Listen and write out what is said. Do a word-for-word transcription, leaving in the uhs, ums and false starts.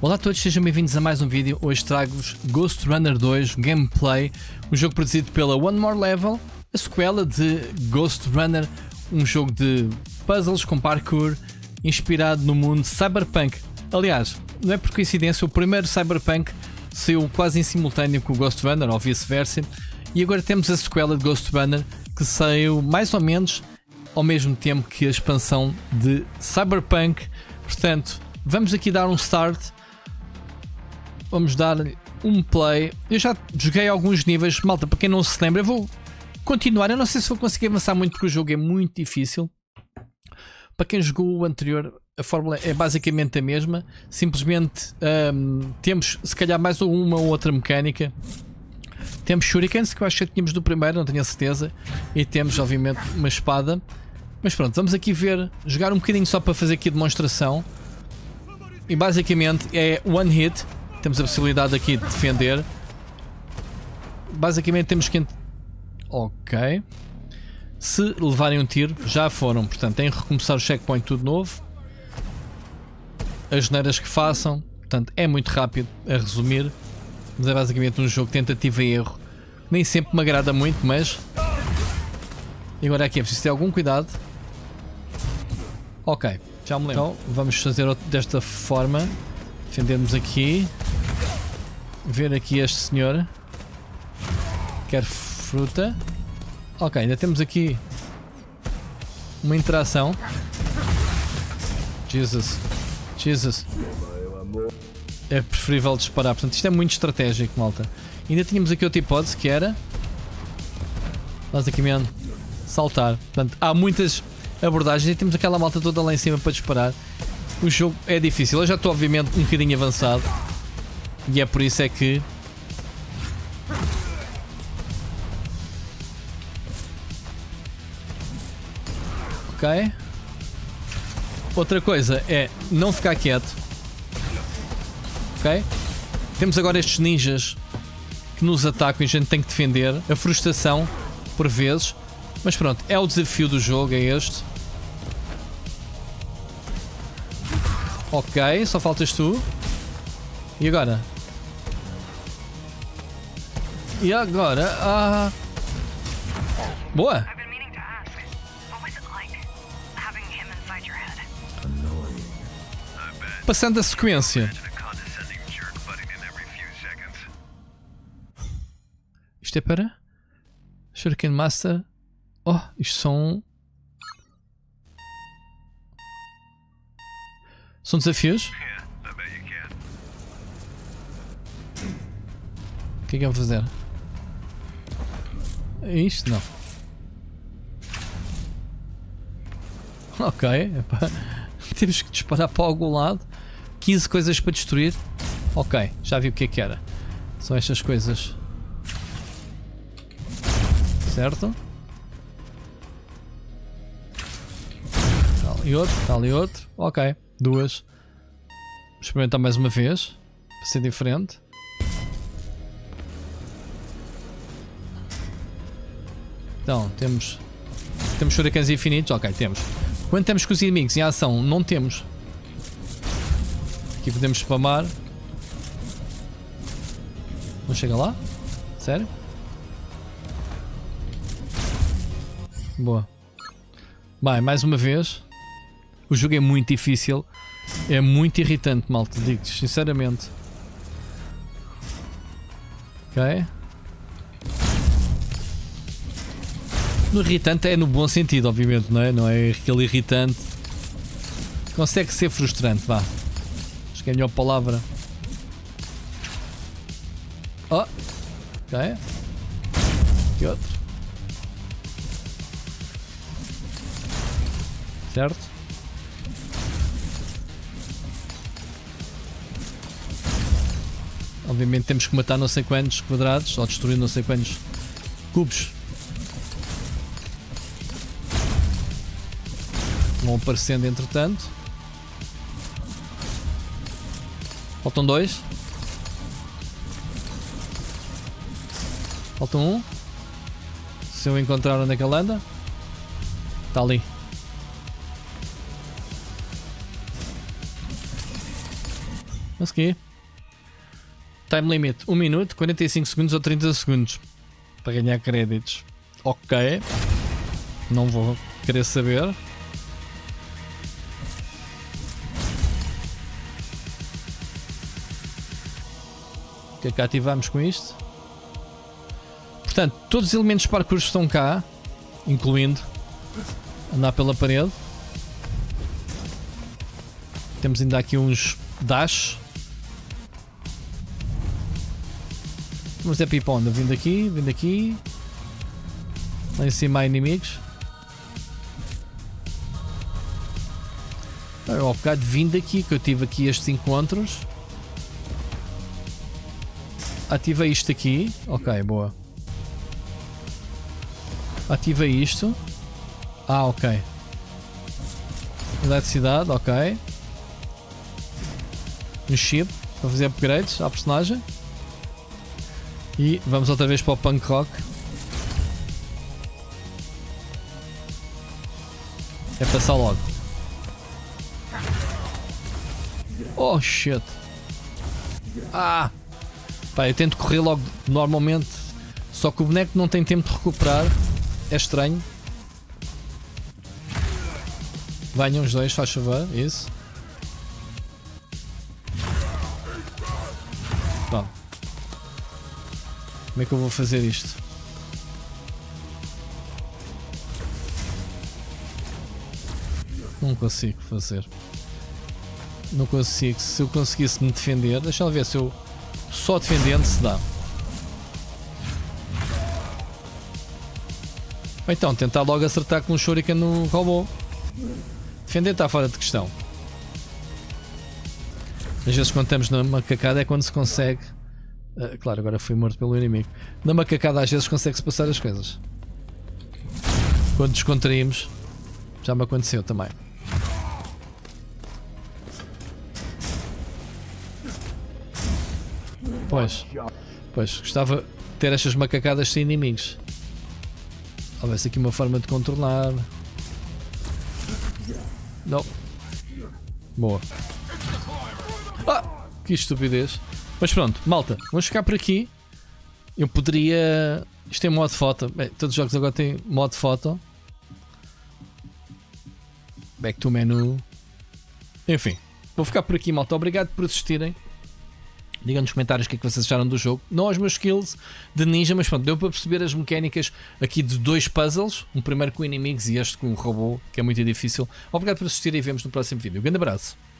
Olá a todos, sejam bem-vindos a mais um vídeo. Hoje trago-vos Ghostrunner dois Gameplay, um jogo produzido pela One More Level, a sequela de Ghostrunner, um jogo de puzzles com parkour inspirado no mundo cyberpunk. Aliás, não é por coincidência, o primeiro cyberpunk saiu quase em simultâneo com o Ghostrunner, ou vice-versa, e agora temos a sequela de Ghostrunner que saiu mais ou menos ao mesmo tempo que a expansão de cyberpunk. Portanto, vamos aqui dar um start, vamos dar um play. Eu já joguei alguns níveis, malta, para quem não se lembra. Eu vou continuar, eu não sei se vou conseguir avançar muito porque o jogo é muito difícil. Para quem jogou o anterior, a fórmula é basicamente a mesma, simplesmente hum, temos se calhar mais uma ou outra mecânica. Temos shurikens, que eu acho que tínhamos do primeiro, não tenho a certeza, e temos obviamente uma espada. Mas pronto, vamos aqui ver, jogar um bocadinho só para fazer aqui a demonstração. E basicamente é one hit, temos a possibilidade aqui de defender. Basicamente temos que... ok. Se levarem um tiro, já foram, portanto têm que recomeçar o checkpoint tudo novo. As geneiras que façam, portanto é muito rápido a resumir. Mas é basicamente um jogo de tentativa e erro. Nem sempre me agrada muito, mas... e agora aqui é preciso ter algum cuidado. Ok, já me lembro. Então vamos fazer desta forma. Defendermos aqui. Ver aqui este senhor. Quer fruta. Ok, ainda temos aqui uma interação. Jesus. Jesus. É preferível disparar, portanto isto é muito estratégico, malta. Ainda tínhamos aqui outra hipótese que era basicamente saltar, portanto há muitas abordagens e temos aquela malta toda lá em cima para disparar. O jogo é difícil, eu já estou obviamente um bocadinho avançado e é por isso é que ok. Outra coisa é não ficar quieto. Ok? Temos agora estes ninjas que nos atacam e a gente tem que defender. A frustração por vezes, mas pronto, é o desafio do jogo, é este. Ok, só faltas tu. E agora? E agora? Ah. Boa! Passando a sequência. Isto é para Shuriken Master. Oh, isto são São desafios? O que é que eu vou fazer? É isto? Não. Ok, epá. Temos que disparar para algum lado. Quinze coisas para destruir. Ok, já vi o que é que era. São estas coisas. Certo? Está ali outro, está ali outro. Ok, duas. Vou experimentar mais uma vez para ser diferente. Então, temos temos shurikens infinitos? Ok, temos. Quando temos com os inimigos em ação, não temos. Aqui podemos spamar. Não chega lá? Sério? Boa. Bem, mais uma vez. O jogo é muito difícil. É muito irritante, malta, digo-te sinceramente. Ok. No irritante é no bom sentido, obviamente, não é? Não é aquele irritante. Consegue ser frustrante, vá. Acho que é a melhor palavra. Oh. Ok. E outro. Certo? Obviamente temos que matar não sei quantos quadrados ou destruir não sei quantos cubos. Vão aparecendo entretanto. Faltam dois. Faltam um. Se eu encontrar onde é que ele anda, está ali. Mas que time limit um minuto, quarenta e cinco segundos ou trinta segundos para ganhar créditos. Ok, não vou querer saber. O que é que ativamos com isto? Portanto, todos os elementos de parkour estão cá, incluindo andar pela parede. Temos ainda aqui uns dash. Vamos ter pipa-onda, vindo aqui, vindo aqui. Lá em cima há inimigos. É um bocado vindo aqui que eu tive aqui estes encontros. Ativei isto aqui. Ok, boa. Ativei isto. Ah, ok. Eletricidade, ok. Um chip para fazer upgrades à personagem. E vamos outra vez para o punk rock. É passar logo. Oh shit. Ah! Pá, eu tento correr logo normalmente. Só que o boneco não tem tempo de recuperar. É estranho. Venham os dois, faz favor. Isso. Pronto. Como é que eu vou fazer isto? Não consigo fazer. Não consigo. Se eu conseguisse me defender, deixa eu ver se eu só defendendo se dá. Ou então tentar logo acertar com um shuriken no robô. Defender está fora de questão. Às vezes quando estamos na macacada é quando se consegue. Claro, agora fui morto pelo inimigo. Na macacada às vezes consegue-se passar as coisas. Quando descontraímos, já me aconteceu também. Pois, pois, gostava de ter estas macacadas sem inimigos. Houvesse aqui uma forma de contornar. Não. Boa. Ah, que estupidez. Mas pronto, malta, vamos ficar por aqui. Eu poderia... Isto tem modo foto. Bem, todos os jogos agora têm modo foto. Back to menu. Enfim, vou ficar por aqui, malta. Obrigado por assistirem. Digam nos comentários o que é que vocês acharam do jogo. Não aos meus skills de ninja, mas pronto, deu para perceber as mecânicas aqui de dois puzzles. Um primeiro com inimigos e este com um robô, que é muito difícil. Obrigado por assistir e vemos no próximo vídeo. Um grande abraço.